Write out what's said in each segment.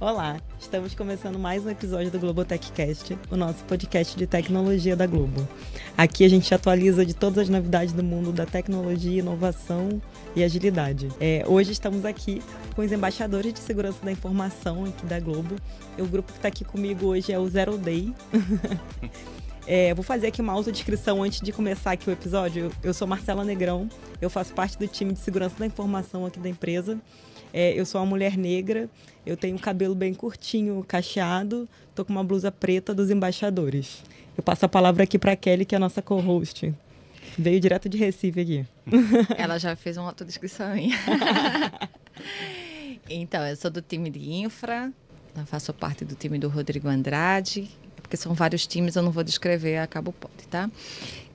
Olá, estamos começando mais um episódio do GlobotechCast, o nosso podcast de tecnologia da Globo. Aqui a gente atualiza de todas as novidades do mundo da tecnologia, inovação e agilidade. Hoje estamos aqui com os embaixadores de segurança da informação aqui da Globo. O grupo que está aqui comigo hoje é o Zero Day. Vou fazer aqui uma autodescrição antes de começar aqui o episódio. Eu sou Marcela Negrão, eu faço parte do time de segurança da informação aqui da empresa. Eu sou uma mulher negra, eu tenho cabelo bem curtinho, cacheado, tô com uma blusa preta dos embaixadores. Eu passo a palavra aqui para Kelly, que é a nossa co-host. Veio direto de Recife aqui. Ela já fez uma autodescrição minha. Então, eu sou do time de infra, eu faço parte do time do Rodrigo Andrade, porque são vários times, eu não vou descrever, acaba o pote, tá?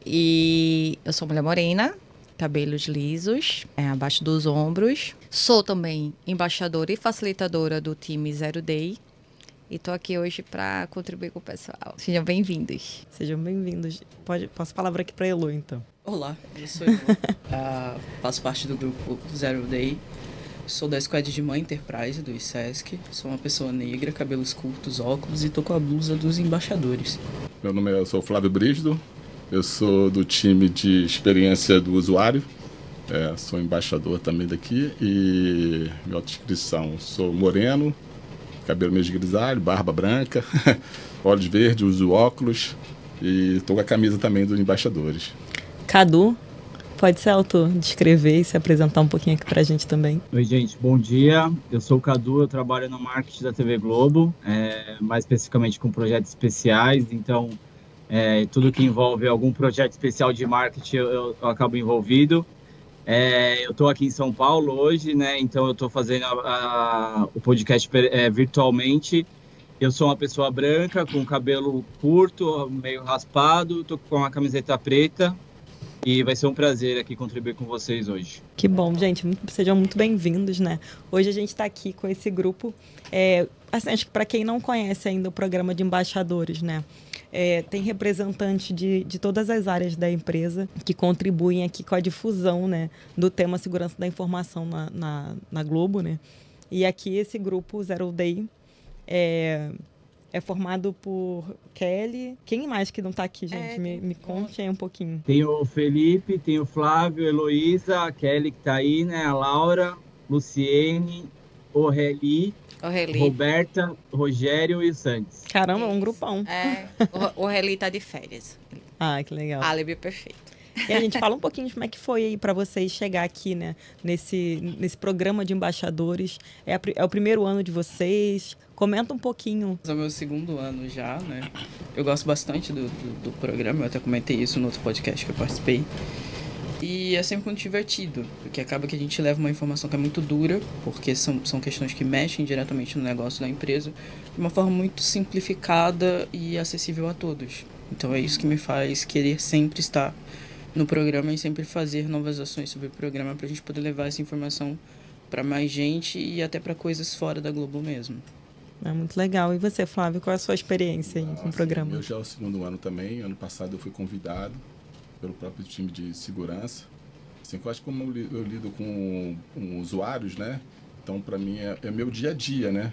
E eu sou mulher morena, cabelos lisos, abaixo dos ombros. Sou também embaixadora e facilitadora do time Zero Day. E tô aqui hoje para contribuir com o pessoal. Sejam bem-vindos. Sejam bem-vindos. Passo a palavra aqui para Elô, então. Olá, eu sou Elô. Faço parte do grupo Zero Day. Sou da squad de Mãe Enterprise, do SESC. Sou uma pessoa negra, cabelos curtos, óculos e tô com a blusa dos embaixadores. Meu nome é... Eu sou Flávio Brígido. Eu sou do time de experiência do usuário, sou embaixador também daqui e minha autodescrição, sou moreno, cabelo meio grisalho, barba branca, olhos verdes, uso óculos e estou com a camisa também dos embaixadores. Cadu, pode se autodescrever e se apresentar um pouquinho aqui pra gente também. Oi, gente, bom dia. Eu sou o Cadu, eu trabalho no marketing da TV Globo, mais especificamente com projetos especiais, então... tudo que envolve algum projeto especial de marketing eu acabo envolvido. Eu estou aqui em São Paulo hoje, né? Então eu estou fazendo o podcast virtualmente. Eu sou uma pessoa branca, com cabelo curto, meio raspado, estou com uma camiseta preta e vai ser um prazer aqui contribuir com vocês hoje. Que bom, gente, sejam muito bem-vindos, né? Hoje a gente está aqui com esse grupo, assim, acho que para quem não conhece ainda o programa de embaixadores, né? Tem representante de todas as áreas da empresa que contribuem aqui com a difusão, né, do tema segurança da informação na Globo, né? E aqui esse grupo Zero Day é formado por Kelly. Quem mais que não está aqui, gente? Me conte aí um pouquinho. Tem o Felipe, tem o Flávio, Heloísa, a Kelly que está aí, né? A Laura, Luciene, Orelly. Roberta, Rogério e o Santos. Caramba, é um grupão. O Orelly tá de férias. Ah, que legal. Álibi perfeito. E a gente fala um pouquinho de como é que foi aí para vocês chegar aqui, né? Nesse programa de embaixadores. É o primeiro ano de vocês. Comenta um pouquinho. É o meu segundo ano já, né? Eu gosto bastante do programa. Eu até comentei isso no outro podcast que eu participei. E é sempre muito divertido, porque acaba que a gente leva uma informação que é muito dura, porque são questões que mexem diretamente no negócio da empresa, de uma forma muito simplificada e acessível a todos. Então é isso que me faz querer sempre estar no programa e sempre fazer novas ações sobre o programa para a gente poder levar essa informação para mais gente e até para coisas fora da Globo mesmo. É muito legal. E você, Flávio, qual é a sua experiência aí com o programa? Eu já é o segundo ano também. Ano passado eu fui convidado pelo próprio time de segurança. Assim, eu acho que como eu lido com usuários, né? Então, para mim, é meu dia a dia, né?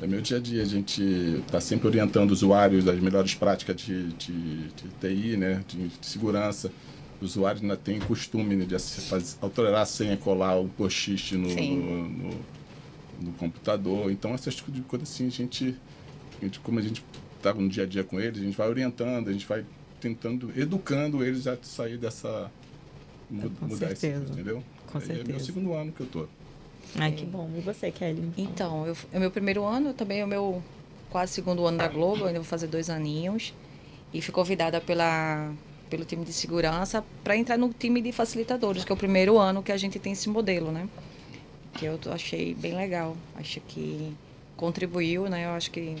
É meu dia a dia. A gente está sempre orientando usuários às melhores práticas de TI, né? De segurança. Os usuários ainda têm costume, né, de alterar a senha, colar o post-it no computador. Então, essas tipo de coisas assim, como a gente está no dia a dia com eles, a gente vai orientando, a gente vai educando eles a sair dessa... mudar isso, entendeu? Com certeza. É meu segundo ano que eu tô. Ai, que bom. E você, Kelly? Então, é o meu primeiro ano, também é o meu quase segundo ano da Globo, eu ainda vou fazer 2 aninhos. E fui convidada pelo time de segurança para entrar no time de facilitadores, que é o primeiro ano que a gente tem esse modelo, né? Que eu achei bem legal. Acho que contribuiu, né? Eu acho que...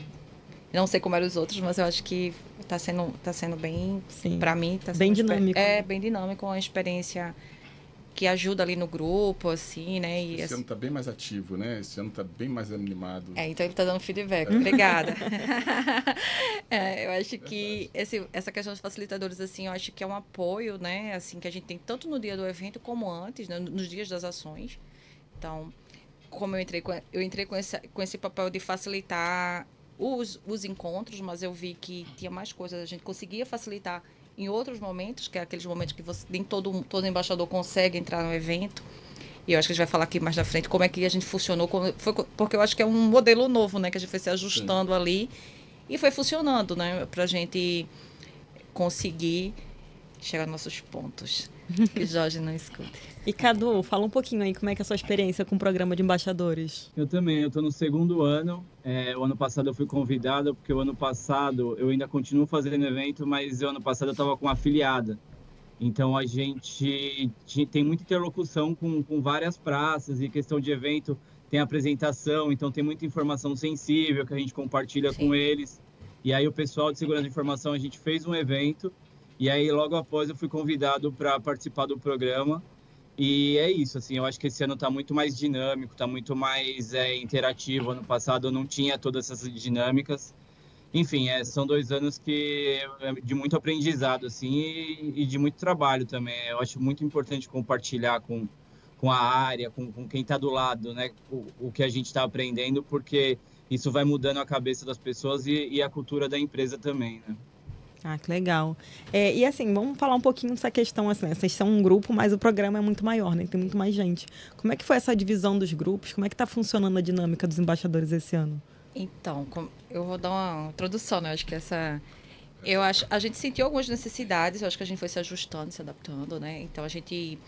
Não sei como eram os outros, mas eu acho que tá sendo bem, para mim, tá sendo bem dinâmico. Bem dinâmico, uma experiência que ajuda ali no grupo, assim, né? E esse ano tá bem mais ativo, né? Esse ano tá bem mais animado. Então ele tá dando feedback. Obrigada. Eu acho que essa questão dos facilitadores, assim, eu acho que é um apoio, né? Assim, que a gente tem tanto no dia do evento como antes, né? Nos dias das ações. Então, como eu entrei com esse papel de facilitar os encontros, mas eu vi que tinha mais coisas, a gente conseguia facilitar em outros momentos, que é aqueles momentos que você, nem todo embaixador consegue entrar no evento. E eu acho que a gente vai falar aqui mais da frente como é que a gente funcionou, porque eu acho que é um modelo novo, né? Que a gente foi se ajustando ali e foi funcionando, né? Pra gente conseguir chegar nos nossos pontos. Que Jorge não escute. E Cadu, fala um pouquinho aí como é que é a sua experiência com o programa de embaixadores. Eu também, eu estou no segundo ano. O ano passado eu fui convidada, porque o ano passado eu ainda continuo fazendo evento, mas o ano passado eu estava com uma afiliada. Então, a gente tem muita interlocução com várias praças e questão de evento, tem apresentação, então tem muita informação sensível que a gente compartilha Sim. com eles. E aí, o pessoal de segurança de informação, a gente fez um evento e aí, logo após, eu fui convidado para participar do programa. E é isso, assim, eu acho que esse ano está muito mais dinâmico, está muito mais interativo. Ano passado, eu não tinha todas essas dinâmicas. Enfim, são 2 anos que de muito aprendizado assim, e de muito trabalho também. Eu acho muito importante compartilhar com a área, com quem está do lado, né? O que a gente está aprendendo, porque isso vai mudando a cabeça das pessoas e a cultura da empresa também, né? Ah, que legal. E assim, vamos falar um pouquinho dessa questão, assim, vocês são um grupo, mas o programa é muito maior, né? Tem muito mais gente. Como é que foi essa divisão dos grupos? Como é que está funcionando a dinâmica dos embaixadores esse ano? Então, eu vou dar uma introdução, né? A gente sentiu algumas necessidades, eu acho que a gente foi se ajustando, se adaptando, né? Então, eu acho que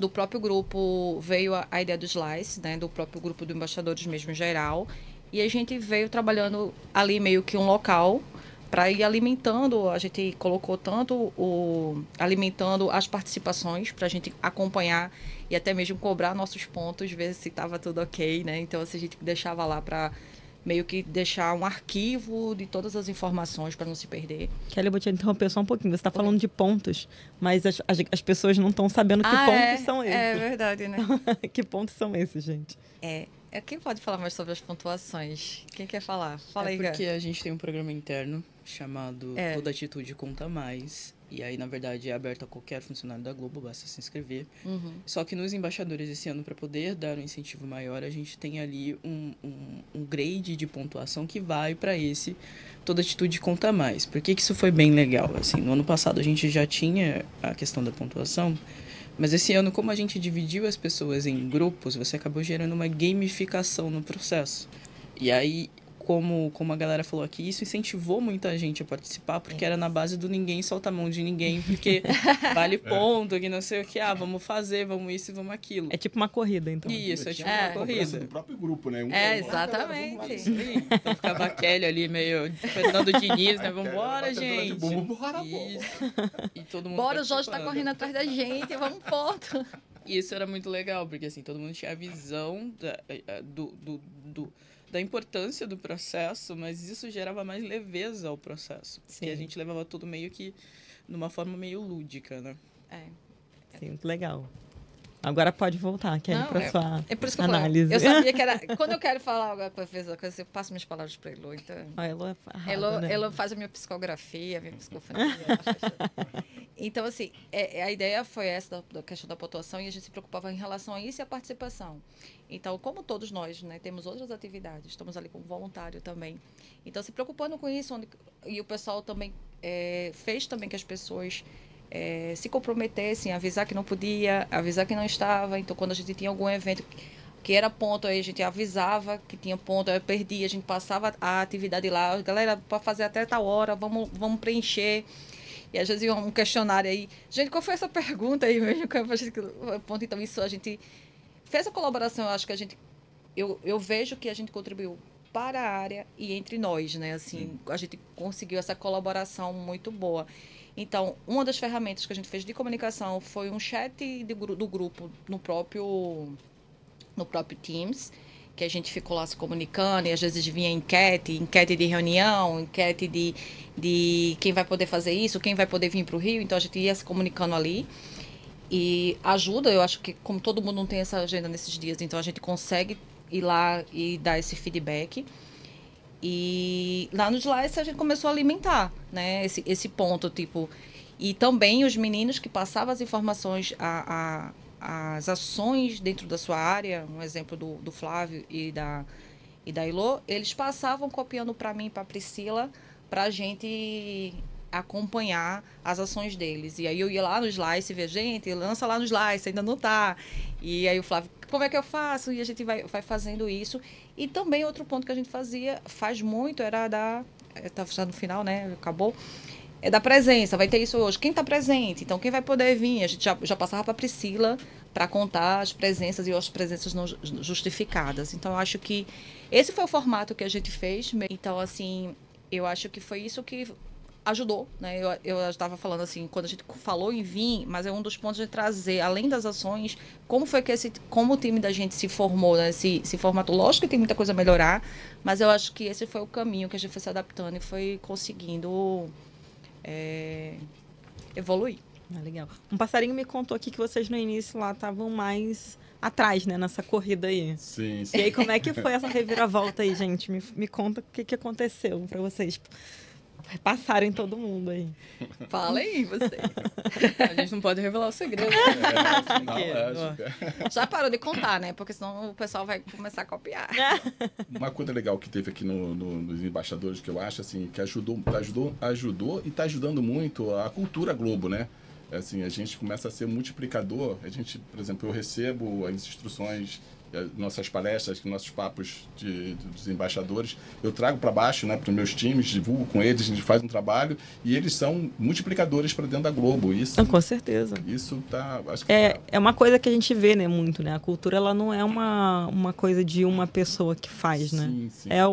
do próprio grupo veio a ideia do Slice, né? Do próprio grupo do embaixadores mesmo em geral. E a gente veio trabalhando ali meio que um local para ir alimentando. A gente colocou tanto alimentando as participações para a gente acompanhar e até mesmo cobrar nossos pontos, ver se estava tudo ok, né? Então, assim, a gente deixava lá para meio que deixar um arquivo de todas as informações para não se perder. Kelly, eu vou te interromper só um pouquinho. Você está falando de pontos, mas as pessoas não estão sabendo que pontos são esses. É verdade, né? Que pontos são esses, gente? Quem pode falar mais sobre as pontuações? Quem quer falar? Fala aí, Gá. Porque a gente tem um programa interno chamado Toda Atitude Conta Mais. E aí, na verdade, é aberto a qualquer funcionário da Globo, basta se inscrever. Uhum. Só que nos embaixadores esse ano, para poder dar um incentivo maior, a gente tem ali um grade de pontuação que vai para esse Toda Atitude Conta Mais. Por que isso foi bem legal? Assim, no ano passado a gente já tinha a questão da pontuação, mas esse ano, como a gente dividiu as pessoas em grupos, você acabou gerando uma gamificação no processo. E aí, como a galera falou aqui, isso incentivou muita gente a participar, porque era na base do ninguém solta a mão de ninguém, porque vale ponto, que não sei o que, vamos fazer, vamos isso e vamos aquilo. É tipo uma corrida, então. Isso, é tipo uma corrida. Do próprio grupo, né? Exatamente. Galera, então ficava a Kelly ali meio Fernando Diniz, né? Vambora, gente. Vambora, e todo mundo bora, o Jorge tá correndo atrás da gente, vamos ponto. E isso era muito legal, porque assim, todo mundo tinha a visão da importância do processo, mas isso gerava mais leveza ao processo. Porque Sim. a gente levava tudo meio que numa forma meio lúdica, né? Sim, muito legal. Agora pode voltar, Kelly, para sua análise. Eu sabia que era... Quando eu quero falar alguma coisa, eu passo minhas palavras para Elô, então... Elô faz a minha psicografia, a minha psicofonia. Então, assim, a ideia foi essa da questão da pontuação e a gente se preocupava em relação a isso e a participação. Então, como todos nós, né, temos outras atividades, estamos ali como voluntário também. Então, se preocupando com isso, e o pessoal também fez também que as pessoas... se comprometessem, avisar que não podia, avisar que não estava. Então, quando a gente tinha algum evento que era ponto, aí a gente avisava que tinha ponto, aí eu perdia, a gente passava a atividade lá, galera, para fazer até tal hora, vamos preencher. E às vezes ia um questionário aí, gente, qual foi essa pergunta aí mesmo? Ponto, então, isso a gente fez a colaboração, eu acho que eu vejo que a gente contribuiu para a área e entre nós, né? Assim, a gente conseguiu essa colaboração muito boa. Então, uma das ferramentas que a gente fez de comunicação foi um chat do grupo no próprio Teams, que a gente ficou lá se comunicando e às vezes vinha enquete de reunião, enquete de quem vai poder fazer isso, quem vai poder vir para o Rio. Então, a gente ia se comunicando ali e ajuda. Eu acho que, como todo mundo não tem essa agenda nesses dias, então a gente consegue ir lá e dar esse feedback. E lá no Slice a gente começou a alimentar, né, esse ponto, tipo... E também os meninos que passavam as informações as ações dentro da sua área, um exemplo do Flávio e da Elô, eles passavam copiando para mim e para a Priscila para a gente acompanhar as ações deles. E aí eu ia lá no Slice e via, gente, lança lá no Slice, ainda não tá. E aí o Flávio, como é que eu faço? E a gente vai fazendo isso. E também outro ponto que a gente faz muito, era da... Tá no final, né? Acabou. É da presença, vai ter isso hoje. Quem está presente? Então, quem vai poder vir? A gente já passava para a Priscila para contar as presenças e as presenças não justificadas. Então, eu acho que esse foi o formato que a gente fez. Então, assim, eu acho que foi isso que ajudou, né? Eu estava falando assim, quando a gente falou em vir, mas é um dos pontos de trazer, além das ações, como foi que como o time da gente se formou, né? Se formatou. Lógico que tem muita coisa a melhorar, mas eu acho que esse foi o caminho que a gente foi se adaptando e foi conseguindo... evoluir. Ah, legal. Um passarinho me contou aqui que vocês no início lá estavam mais atrás, né? Nessa corrida aí. Sim, sim. E aí como é que foi essa reviravolta aí, gente? Me conta o que aconteceu pra vocês. Passaram em todo mundo aí. Fala aí, vocês. A gente não pode revelar o segredo. Não, já parou de contar, né? Porque senão o pessoal vai começar a copiar. Uma coisa legal que teve aqui nos embaixadores, que eu acho, assim, que ajudou e está ajudando muito a cultura Globo, né? Assim, a gente começa a ser multiplicador. A gente, por exemplo, eu recebo as instruções... nossas palestras, nossos papos dos embaixadores, eu trago para baixo, né, para os meus times, divulgo com eles, a gente faz um trabalho e eles são multiplicadores para dentro da Globo. Isso, com certeza. Isso tá, acho que é uma coisa que a gente vê, né, muito, né? A cultura, ela não é uma coisa de uma pessoa que faz, sim, né? Sim. É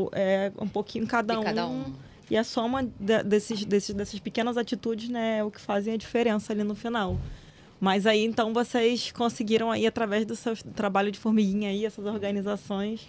um pouquinho cada um. E a soma dessas pequenas atitudes, né, é o que fazem a diferença ali no final. Mas aí, então, vocês conseguiram aí, através do seu trabalho de formiguinha aí, essas organizações...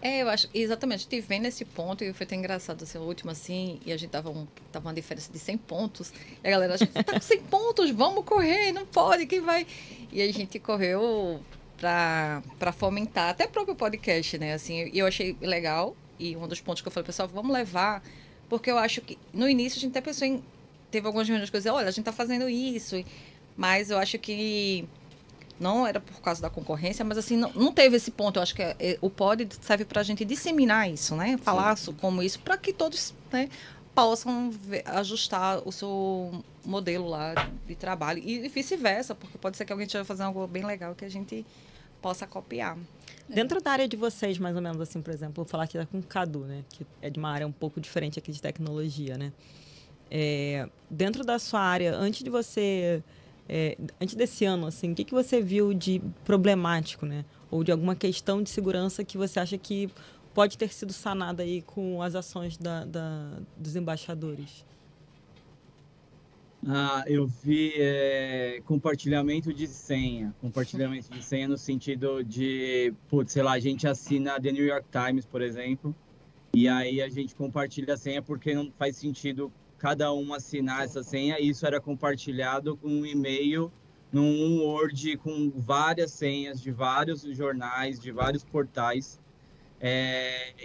É, eu acho, exatamente, a gente vem nesse ponto, e foi até engraçado, assim, o último, assim, e a gente tava uma diferença de 100 pontos, e a galera, a gente tá com 100 pontos, vamos correr, não pode, quem vai? E a gente correu para fomentar, até o próprio podcast, né, assim, e eu achei legal, e um dos pontos que eu falei, pessoal, vamos levar, porque eu acho que, no início, a gente até pensou em, teve algumas reuniões que eu dizia, olha, a gente tá fazendo isso, e, mas eu acho que não era por causa da concorrência, mas assim, não teve esse ponto. Eu acho que o pod serve para a gente disseminar isso, né? Falar como isso, para que todos, né, possam ajustar o seu modelo lá de trabalho. E vice-versa, porque pode ser que alguém esteja fazendo algo bem legal que a gente possa copiar. Dentro da área de vocês, mais ou menos assim, por exemplo, vou falar aqui com o Cadu, né? Que é de uma área um pouco diferente aqui de tecnologia, né? Dentro da sua área, antes desse ano, assim, o que você viu de problemático, né? Ou de alguma questão de segurança que você acha que pode ter sido sanada aí com as ações dos embaixadores? Eu vi compartilhamento de senha. Compartilhamento de senha no sentido de, putz, sei lá, a gente assina The New York Times, por exemplo, e aí a gente compartilha a senha porque não faz sentido cada um assinar essa senha, e isso era compartilhado com um e-mail, num Word, com várias senhas de vários jornais, de vários portais.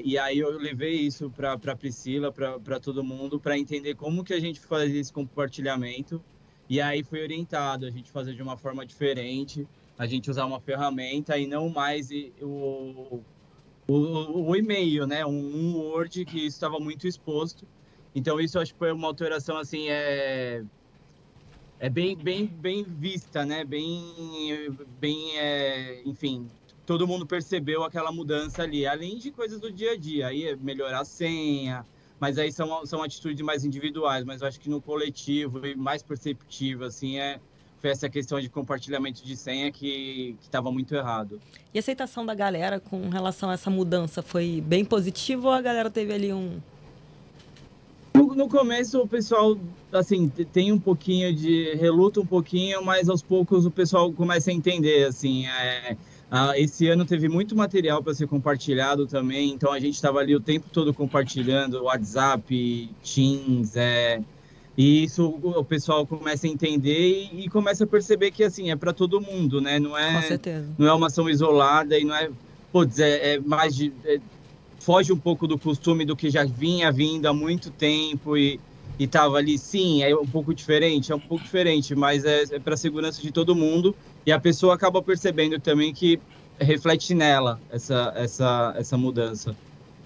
E aí eu levei isso para a Priscila, para todo mundo, para entender como que a gente fazia esse compartilhamento. E aí foi orientado a gente fazer de uma forma diferente, a gente usar uma ferramenta e não mais o e-mail, né? Um Word, que isso estava muito exposto. Então, isso acho que foi uma alteração, assim, bem vista, né? Enfim, todo mundo percebeu aquela mudança ali, além de coisas do dia a dia. Aí é melhorar a senha, mas aí são atitudes mais individuais, mas eu acho que no coletivo e mais perceptível, assim, foi essa questão de compartilhamento de senha que estava muito errado. E a aceitação da galera com relação a essa mudança foi bem positiva ou a galera teve ali um... No começo o pessoal, assim, tem um pouquinho de... reluta um pouquinho, mas aos poucos o pessoal começa a entender, assim. Esse ano teve muito material para ser compartilhado também, então a gente estava ali o tempo todo compartilhando WhatsApp, Teams, e isso o pessoal começa a entender e começa a perceber que, assim, é para todo mundo, né? Não é, com certeza. Não é uma ação isolada e não é... Putz, foge um pouco do costume do que já vinha vindo há muito tempo e e tava ali, sim, é um pouco diferente, mas é para segurança de todo mundo, e a pessoa acaba percebendo também que reflete nela essa mudança.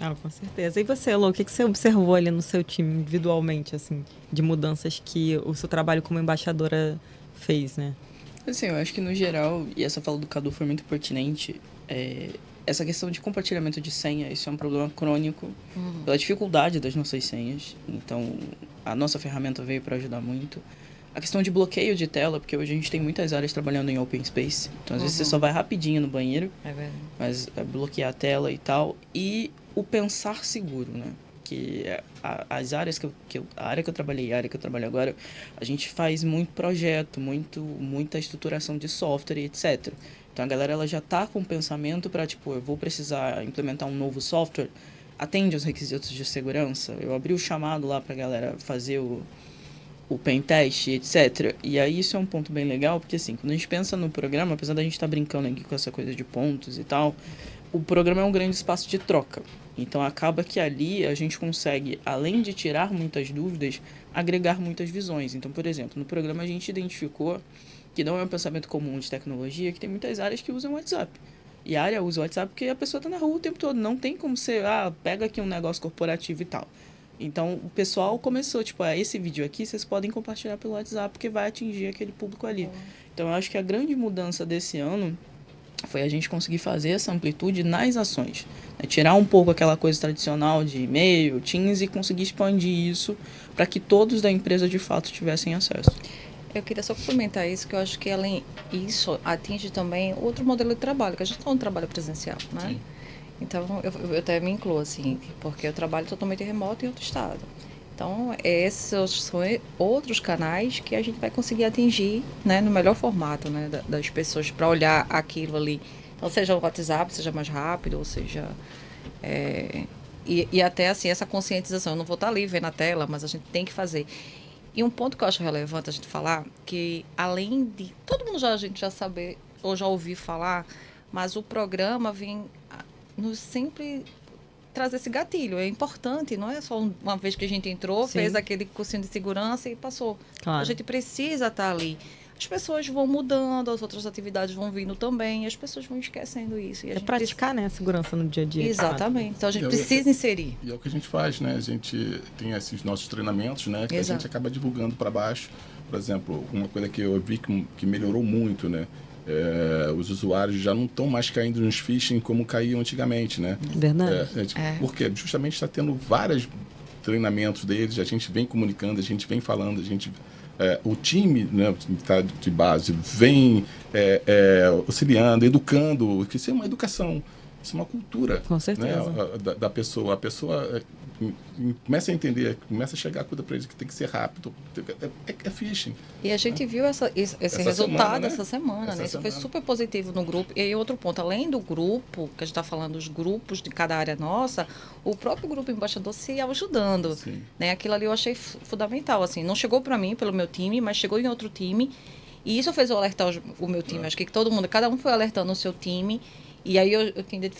Ah, com certeza. E você, Elô, o que você observou ali no seu time individualmente, assim, de mudanças que o seu trabalho como embaixadora fez, né? Assim, eu acho que no geral, e essa fala do Cadu foi muito pertinente, essa questão de compartilhamento de senha, isso é um problema crônico pela dificuldade das nossas senhas. Então, a nossa ferramenta veio para ajudar muito. A questão de bloqueio de tela, porque hoje a gente tem muitas áreas trabalhando em open space. Então, às vezes você só vai rapidinho no banheiro, mas bloquear a tela e tal. E o pensar seguro, né? Que as áreas a área que eu trabalho agora, a gente faz muito projeto, muita estruturação de software e etc. Então, a galera ela já tá com o pensamento para, tipo, eu vou precisar implementar um novo software, atende aos requisitos de segurança. Eu abri o chamado lá para a galera fazer o pen test, etc. E aí isso é um ponto bem legal, porque assim, quando a gente pensa no programa, apesar da gente estar brincando aqui com essa coisa de pontos e tal, o programa é um grande espaço de troca. Então acaba que ali a gente consegue, além de tirar muitas dúvidas, agregar muitas visões. Então, por exemplo, no programa a gente identificou que não é um pensamento comum de tecnologia, que tem muitas áreas que usam WhatsApp. E a área usa o WhatsApp porque a pessoa tá na rua o tempo todo, não tem como ser, pega aqui um negócio corporativo e tal. Então, o pessoal começou, tipo, esse vídeo aqui vocês podem compartilhar pelo WhatsApp, porque vai atingir aquele público ali. Então, eu acho que a grande mudança desse ano foi a gente conseguir fazer essa amplitude nas ações, né? Tirar um pouco aquela coisa tradicional de e-mail, Teams, e conseguir expandir isso para que todos da empresa, de fato, tivessem acesso. Eu queria só complementar isso, que eu acho que, além disso, atinge também outro modelo de trabalho, que a gente está no trabalho presencial, né? Sim. Então, eu até me incluo, assim, porque eu trabalho totalmente remoto em outro estado. Então, esses são outros canais que a gente vai conseguir atingir, né, no melhor formato, né, das pessoas para olhar aquilo ali. Então, seja o WhatsApp, seja mais rápido, ou seja... E até, assim, essa conscientização. Eu não vou estar ali vendo a tela, mas a gente tem que fazer. E um ponto que eu acho relevante a gente falar, que além de... Todo mundo já, a gente já saber, ou já ouvir falar, mas o programa vem... nos sempre traz esse gatilho, é importante, não é só uma vez que a gente entrou, Sim. fez aquele cursinho de segurança e passou. Claro. A gente precisa estar ali. As pessoas vão mudando, as outras atividades vão vindo também, as pessoas vão esquecendo isso. E a gente praticar, né, a segurança no dia a dia. Exatamente. Claro. Então, a gente precisa inserir. E é o que a gente faz, né? A gente tem esses nossos treinamentos, né? Que a gente acaba divulgando para baixo. Por exemplo, uma coisa que eu vi que melhorou muito, né? Os usuários já não estão mais caindo nos phishing como caíam antigamente, né? Verdade. Porque justamente está tendo vários treinamentos deles, a gente vem comunicando, a gente vem falando, o time, né, tá de base vem auxiliando, educando, que isso é uma educação, isso é uma cultura. Com certeza. Né, da pessoa. A pessoa começa a entender, começa a chegar a coisa para eles que tem que ser rápido. É phishing. E a gente viu esse resultado essa semana, né? Isso foi super positivo no grupo. E aí, outro ponto, além do grupo, que a gente está falando, os grupos de cada área nossa, o próprio grupo embaixador se ajudando. Sim. Né? Aquilo ali eu achei fundamental. Assim, não chegou para mim, pelo meu time, mas chegou em outro time. E isso fez eu alertar o meu time. Acho que todo mundo, cada um foi alertando o seu time. E aí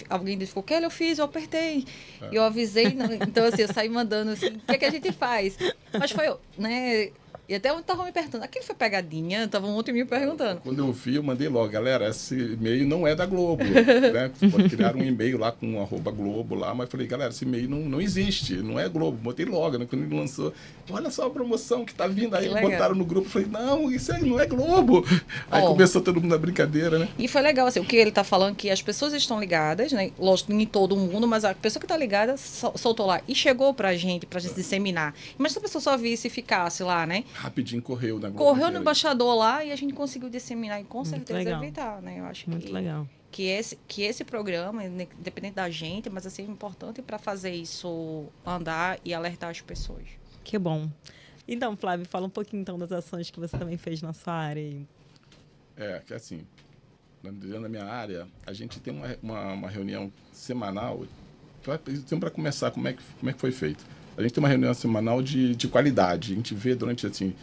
alguém identificou, Kelly, eu apertei. E eu avisei, então assim, eu saí mandando assim, o que é que a gente faz? Mas foi, né? E até estavam me perguntando, aquilo foi pegadinha? Estavam ontem me perguntando. Quando eu vi, eu mandei logo, galera, esse e-mail não é da Globo, né? Pode criar um e-mail lá com @Globo lá, mas falei, galera, esse e-mail não existe, não é Globo. Botei logo, né? Quando ele lançou, olha só a promoção que tá vindo aí, botaram no grupo, falei, não, isso aí não é Globo. Aí começou todo mundo na brincadeira, né? E foi legal, assim, o que ele tá falando, que as pessoas estão ligadas, né? Lógico, nem todo mundo, mas a pessoa que tá ligada soltou lá e chegou pra gente disseminar. Mas se a pessoa só visse e ficasse lá, né? Rapidinho correu, né? Correu no embaixador lá e a gente conseguiu disseminar e com certeza evitar, né? Eu acho muito legal. Que esse programa, independente da gente, mas assim, é importante para fazer isso andar e alertar as pessoas. Que bom. Então, Flávio, fala um pouquinho então das ações que você também fez na sua área. Que assim, dentro da minha área, a gente tem uma reunião semanal. Então, para começar, como é que foi feito? A gente tem uma reunião semanal de qualidade. A gente vê durante, assim,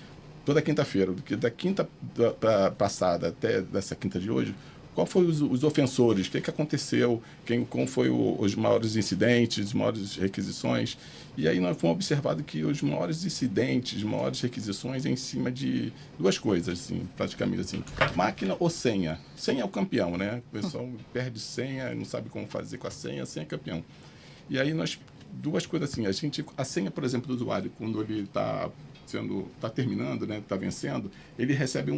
toda quinta-feira, porque da quinta passada até dessa quinta de hoje, Qual foi os ofensores? O que aconteceu? Como foi os maiores incidentes, as maiores requisições? E aí nós fomos observado que os maiores incidentes, as maiores requisições é em cima de duas coisas, assim, praticamente assim. Máquina ou senha? Senha é o campeão, né? O pessoal perde senha, não sabe como fazer com a senha é campeão. E aí nós, duas coisas assim, a senha, por exemplo, do usuário, quando ele está terminando, né, está vencendo, ele recebe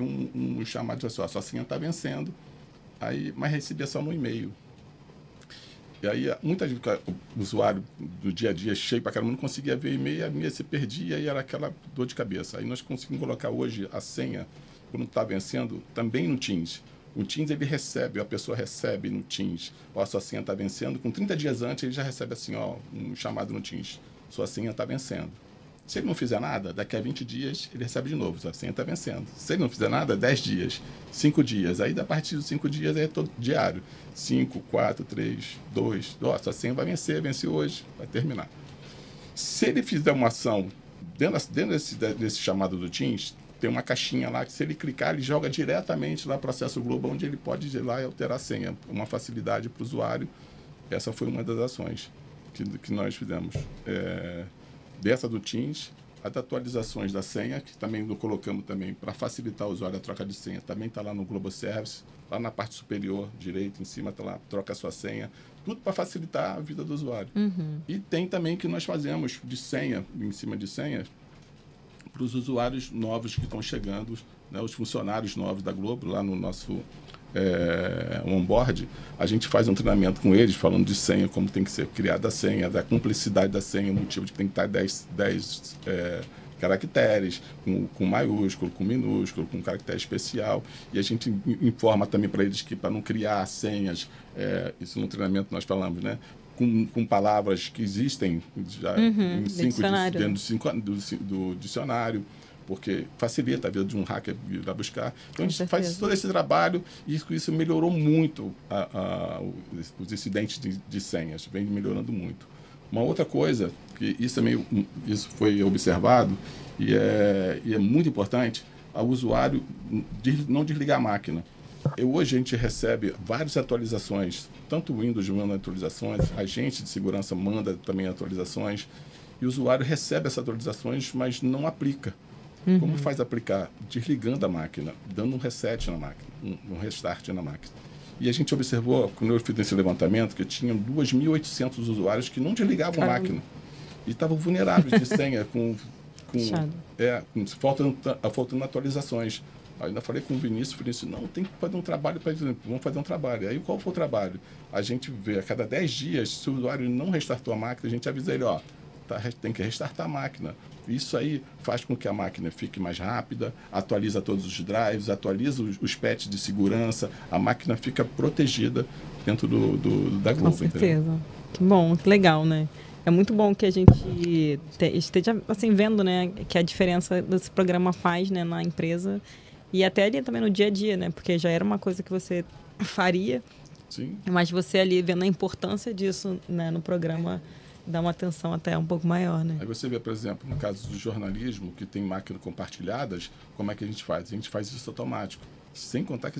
um chamado de acesso, a sua senha está vencendo, aí, mas recebia só no e-mail. E aí, muitas vezes, o usuário do dia a dia cheio para caramba, não conseguia ver e-mail, a minha se perdia e era aquela dor de cabeça. Aí nós conseguimos colocar hoje a senha, quando está vencendo, também no Teams. O Teams, ele recebe, a pessoa recebe no Teams, ó, a sua senha está vencendo, com 30 dias antes ele já recebe assim, ó, um chamado no Teams, sua senha está vencendo. Se ele não fizer nada, daqui a 20 dias ele recebe de novo, a senha está vencendo. Se ele não fizer nada, 10 dias, 5 dias. Aí, a partir dos 5 dias, é todo diário. 5, 4, 3, 2, nossa, a senha vai vencer, vence hoje, vai terminar. Se ele fizer uma ação dentro desse chamado do Teams, tem uma caixinha lá que, se ele clicar, ele joga diretamente lá para o Acesso Globo, onde ele pode ir lá e alterar a senha. Uma facilidade para o usuário. Essa foi uma das ações que nós fizemos. Dessa do Teams, as atualizações da senha, que também colocamos também para facilitar o usuário a troca de senha, também está lá no Globo Service, lá na parte superior direita, em cima está lá, troca a sua senha, tudo para facilitar a vida do usuário. Uhum. E tem também que nós fazemos de senha, em cima de senha, para os usuários novos que estão chegando, né, os funcionários novos da Globo, lá no nosso onboard, a gente faz um treinamento com eles, falando de senha, como tem que ser criada a senha, da complexidade da senha, o motivo de que tem que estar 10 caracteres, com maiúsculo, com minúsculo, com caractere especial. E a gente informa também para eles que, para não criar senhas, isso no treinamento nós falamos, né? Com palavras que existem já em dentro do dicionário, porque facilita a vida de um hacker ir lá buscar. Então, a gente faz todo esse trabalho e isso melhorou muito os incidentes de senhas, vem melhorando muito. Uma outra coisa, que isso é isso foi observado e é muito importante, ao usuário não desligar a máquina. Hoje a gente recebe várias atualizações, tanto o Windows manda atualizações, a gente de segurança manda também atualizações, e o usuário recebe essas atualizações, mas não aplica. Uhum. Como faz aplicar? Desligando a máquina, dando um reset na máquina, um restart na máquina. E a gente observou, quando eu fiz esse levantamento, que tinham 2.800 usuários que não desligavam a máquina e estavam vulneráveis de senha, faltando atualizações. Ainda falei com o Vinícius, não, tem que fazer um trabalho, vamos fazer um trabalho. Aí qual foi o trabalho? A gente vê a cada 10 dias, se o usuário não restartou a máquina, a gente avisa ele, ó, tem que restartar a máquina. Isso aí faz com que a máquina fique mais rápida, atualiza todos os drives, atualiza os patches de segurança, a máquina fica protegida dentro da Globo. Com certeza. Entendeu? Que bom, que legal, né? É muito bom que a gente esteja assim, vendo, né, que a diferença desse programa faz, né, na empresa. E até ali também no dia a dia, né? Porque já era uma coisa que você faria, sim, mas você ali vendo a importância disso, né, no programa, dá uma atenção até um pouco maior, né? Aí você vê, por exemplo, no caso do jornalismo, que tem máquinas compartilhadas, como é que a gente faz? A gente faz isso automático. Sem contar que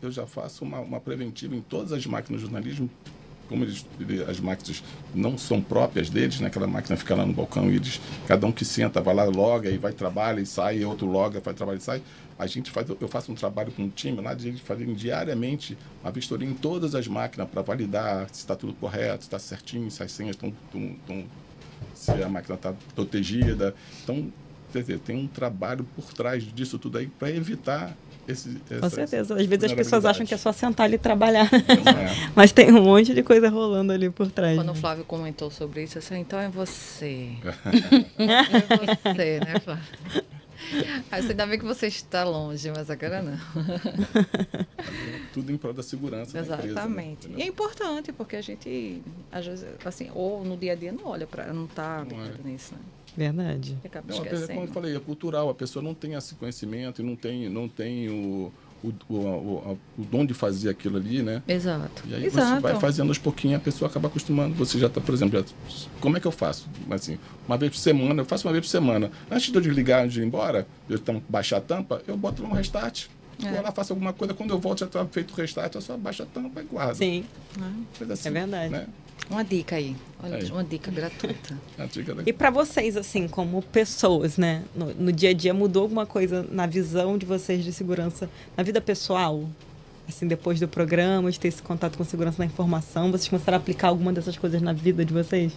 eu já faço uma preventiva em todas as máquinas do jornalismo, como as máquinas não são próprias deles, né? Aquela máquina fica lá no balcão e cada um que senta, vai lá, loga e vai, trabalha e sai, e outro loga, vai, trabalha e sai. A gente faz, eu faço um trabalho com um time lá de eles fazerem diariamente uma vistoria em todas as máquinas para validar se está tudo correto, se está certinho, se as senhas estão, se a máquina está protegida. Então, quer dizer, tem um trabalho por trás disso tudo aí para evitar com certeza. Às vezes as pessoas acham que é só sentar ali e trabalhar. Mas tem um monte de coisa rolando ali por trás. Quando o Flávio comentou sobre isso, eu disse, então é você. É você, né, Flávio? Aí você ainda bem que você está longe, mas agora não. Tudo em prol da segurança. Exatamente. Da empresa, né? E é importante, porque a gente, às vezes, assim, ou no dia a dia não olha para, não está ligado nisso, né? Verdade. Como eu falei, é cultural. A pessoa não tem esse conhecimento e não tem o dom de fazer aquilo ali, né? Exato. E aí você vai fazendo aos pouquinhos, a pessoa acaba acostumando. Você já está, por exemplo, como é que eu faço? Assim, uma vez por semana, eu faço uma vez por semana. Antes de eu desligar, antes de ir embora, eu baixar a tampa, eu boto lá um restart. É. Vai lá, faça alguma coisa, quando eu volto já está feito o restart, eu só baixo a tampa e guardo. Sim, assim, é verdade. Né? Uma dica aí, olha, aí. Uma dica gratuita. E para vocês, assim, como pessoas, né? No dia a dia, mudou alguma coisa na visão de vocês de segurança, na vida pessoal? Assim, depois do programa, de ter esse contato com segurança da informação, vocês começaram a aplicar alguma dessas coisas na vida de vocês?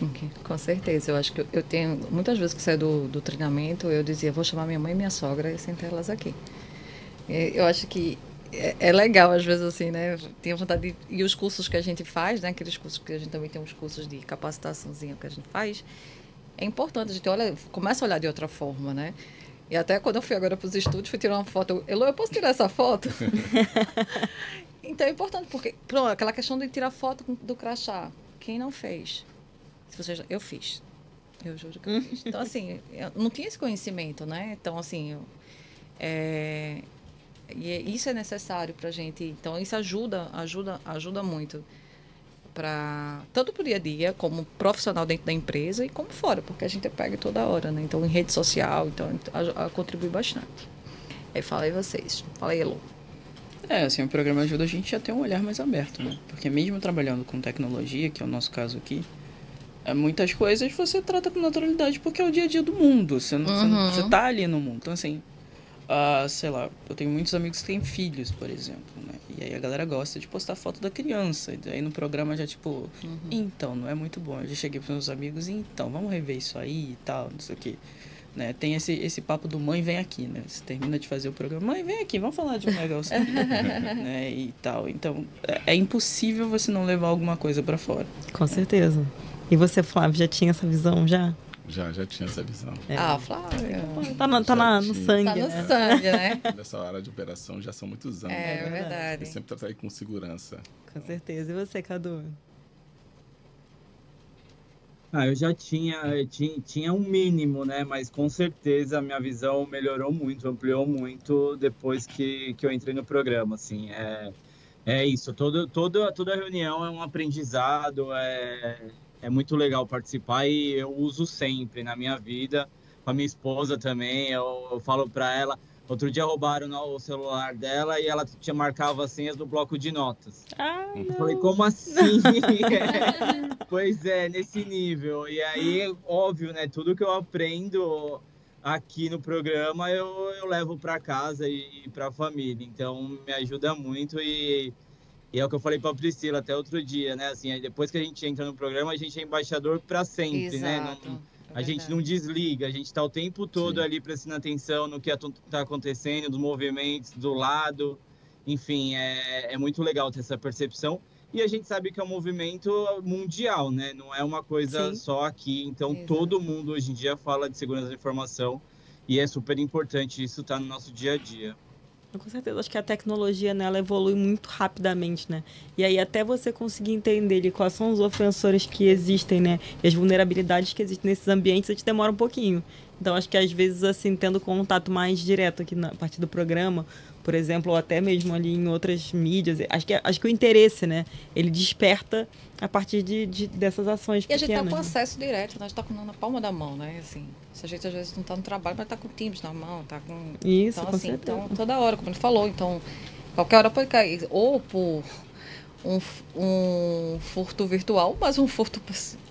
Okay. Com certeza, eu acho que eu tenho, muitas vezes que saio do treinamento, eu dizia, vou chamar minha mãe e minha sogra e sentar elas aqui. Eu acho que é legal, às vezes, assim, né? Tenho vontade de... E os cursos que a gente faz, né? Aqueles cursos que a gente também tem, uns cursos de capacitaçãozinha que a gente faz, é importante, a gente olha, começa a olhar de outra forma, né? E até quando eu fui agora para os estúdios, fui tirar uma foto. Elô, eu posso tirar essa foto? Então é importante, porque pronto, aquela questão de tirar foto do crachá. Quem não fez? Se você já... Eu fiz. Eu juro que eu fiz. Então, assim, eu não tinha esse conhecimento, né? Então, assim, e isso é necessário para a gente. Então, isso ajuda muito. Tanto para o dia a dia, como profissional dentro da empresa e como fora, porque a gente pega toda hora, né? Então, em rede social, então, contribui bastante. Aí, fala aí vocês. Fala aí, Elô. Assim, o programa ajuda a gente a ter um olhar mais aberto, né? Porque mesmo trabalhando com tecnologia, que é o nosso caso aqui, muitas coisas você trata com naturalidade, porque é o dia a dia do mundo, você tá ali no mundo. Então, assim, sei lá, eu tenho muitos amigos que têm filhos, por exemplo, né? E aí a galera gosta de postar foto da criança. E aí no programa já, tipo, então, não é muito bom. Eu já cheguei pros meus amigos, então, vamos rever isso aí e tal, não sei o quê. Né? Tem esse papo do mãe vem aqui, né? Você termina de fazer o programa, mãe vem aqui, vamos falar de um negócio aqui, né? E tal. Então, é impossível você não levar alguma coisa para fora. Com certeza. E você, Flávio, já tinha essa visão, já? Já tinha essa visão. Flávio. Tá no sangue. Tá no sangue, né? Nessa área de operação já são muitos anos. É verdade. Eu sempre tratei com segurança. Com certeza. E você, Cadu? Eu já tinha um mínimo, né? Mas com certeza a minha visão melhorou muito, ampliou muito depois que eu entrei no programa, assim. É isso. Toda reunião é um aprendizado, É muito legal participar e eu uso sempre na minha vida, com a minha esposa também, eu falo para ela, outro dia roubaram o celular dela e ela marcava as senhas do bloco de notas. Eu falei, como assim? Pois é, nesse nível. E aí, óbvio, né, tudo que eu aprendo aqui no programa eu levo para casa e para a família, então me ajuda muito E é o que eu falei para a Priscila até outro dia, né? Assim, depois que a gente entra no programa, a gente é embaixador para sempre, exato, né? A gente não desliga, a gente está o tempo todo ali prestando atenção no que está acontecendo, dos movimentos, do lado. Enfim, é muito legal ter essa percepção. E a gente sabe que é um movimento mundial, né? Não é uma coisa só aqui. Então, todo mundo hoje em dia fala de segurança da informação e é super importante isso estar no nosso dia a dia. Com certeza, acho que a tecnologia, né, ela evolui muito rapidamente, né? E aí até você conseguir entender ali, quais são os ofensores que existem, né? E as vulnerabilidades que existem nesses ambientes, a gente demora um pouquinho. Então, acho que às vezes, assim, tendo contato mais direto aqui na parte do programa, por exemplo, ou até mesmo ali em outras mídias, acho que o interesse, né? Ele desperta a partir dessas ações pequenas. E a gente tá com acesso direto, né? A gente tá com na palma da mão, né? Assim, a gente às vezes não tá no trabalho, mas tá com o Teams na mão, tá com... Isso, então, assim, então, toda hora, como ele falou, então, qualquer hora pode cair, ou por um furto virtual, mas um furto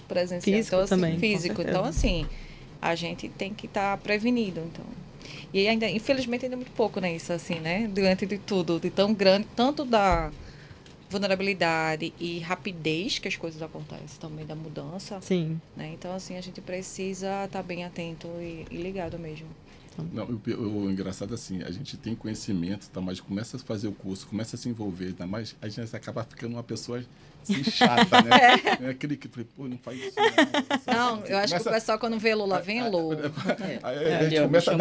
presencial. Físico então, assim, também, físico, então, assim... A gente tem que estar prevenido, então. E ainda, infelizmente, ainda é muito pouco, né, isso, assim, né? Diante de tudo, de tão grande, tanto da vulnerabilidade e rapidez que as coisas acontecem, também da mudança. Sim. Né? Então, assim, a gente precisa estar bem atento e ligado mesmo. Não, o engraçado, assim, a gente tem conhecimento, tá, mas começa a fazer o curso, começa a se envolver, ainda mais a gente acaba ficando uma pessoa assim, chata, né? É aquele que, pô, não faz isso. Não, eu acho que o pessoal, quando vê Lula, vem Lula. A gente começa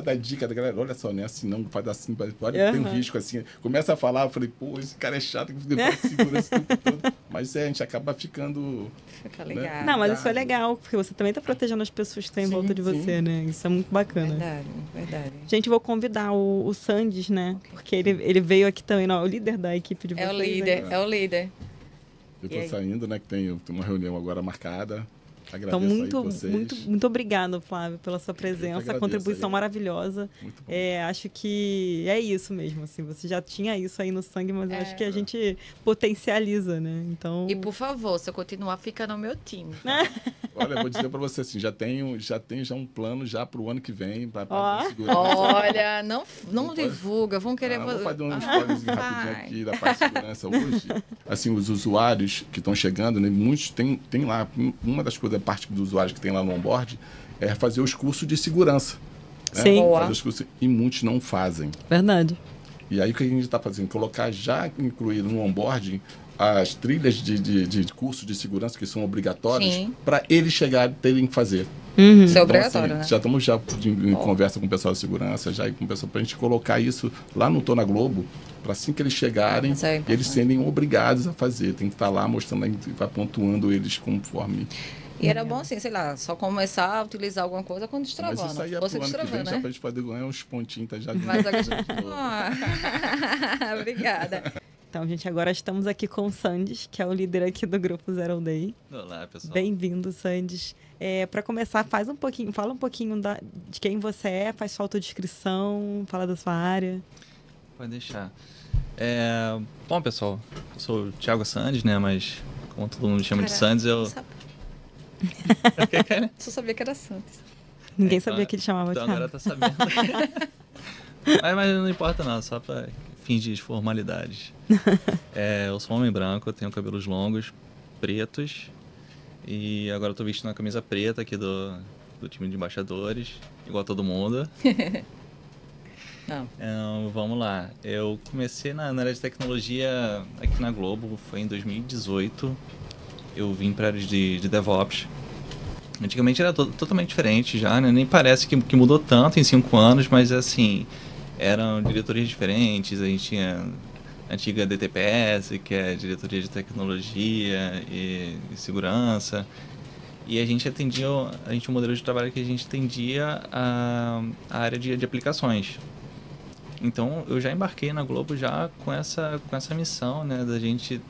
a dar dica, galera, olha só, né, assim, não faz assim, olha, tem um risco, assim, começa a falar, eu falei, pô, esse cara é chato, segura esse tempo todo. Mas a gente acaba ficando... Fica legal. Né? Não, mas isso é legal, porque você também está protegendo as pessoas que estão em volta de você, né? Isso é muito bacana. Verdade, verdade. Gente, vou convidar o Sandes, né? Okay. Porque ele veio aqui também, não, é o líder da equipe de vocês. É o líder, né? Eu estou saindo, né? Que tem uma reunião agora marcada. Agradeço. Então, muito obrigado, Flávio, pela sua presença, agradeço, contribuição maravilhosa. Muito bom. Acho que é isso mesmo, assim, você já tinha isso aí no sangue, mas eu acho que a gente potencializa, né? Então... E, por favor, se eu continuar, fica no meu time. Tá? Olha, vou dizer para você assim, já tenho um plano já para o ano que vem. Pra olha, não divulga, vão querer... Vou fazer um spoilerzinho rapidinho aqui da parte de segurança hoje. Assim, os usuários que estão chegando, né, muitos tem lá, uma das coisas, a parte dos usuários que tem lá no onboard, é fazer os cursos de segurança. Né? Sim. Fazer os cursos, e muitos não fazem. Verdade. E aí o que a gente está fazendo? Colocar já incluído no onboarding as trilhas de curso de segurança que são obrigatórios para eles chegarem e terem que fazer. Uhum. Isso é obrigatório, então, assim, né? Já estamos em conversa com o pessoal de segurança, já com o pessoal, para a gente colocar isso lá no Toda Globo, para assim que eles chegarem, eles serem obrigados a fazer. Tem que estar lá mostrando, vai pontuando eles conforme... E era bom assim, sei lá, só começar a utilizar alguma coisa quando destravando. Mas isso aí é pro ano que vem, né? Já pra gente poder ganhar uns pontinhos, tá? Já mas a gente... Obrigada. Então, gente, agora estamos aqui com o Sandes, que é o líder aqui do grupo Zero Day. Olá, pessoal. Bem-vindo, Sandes. Para começar, fala um pouquinho de quem você é, faz sua autodescrição, fala da sua área. Pode deixar. Bom, pessoal, eu sou o Thiago Sandes, né? Mas como todo mundo chama de Sandes, eu... Só sabia que era Santos. Ninguém sabia que ele chamava de Santos. Tá sabendo. mas não importa não, só para fingir as formalidades. Eu sou um homem branco, eu tenho cabelos longos, pretos. E agora eu tô vestindo uma camisa preta aqui do time de embaixadores, igual a todo mundo. Não. Então, vamos lá. Eu comecei na área de tecnologia aqui na Globo, foi em 2018. Eu vim para a área de DevOps. Antigamente era totalmente diferente já, né? Nem parece que mudou tanto em 5 anos, mas assim, eram diretorias diferentes, a gente tinha a antiga DTPS, que é a diretoria de tecnologia e segurança, e a gente tinha um modelo de trabalho que a gente atendia a área de aplicações. Então eu já embarquei na Globo já com essa missão, né, da gente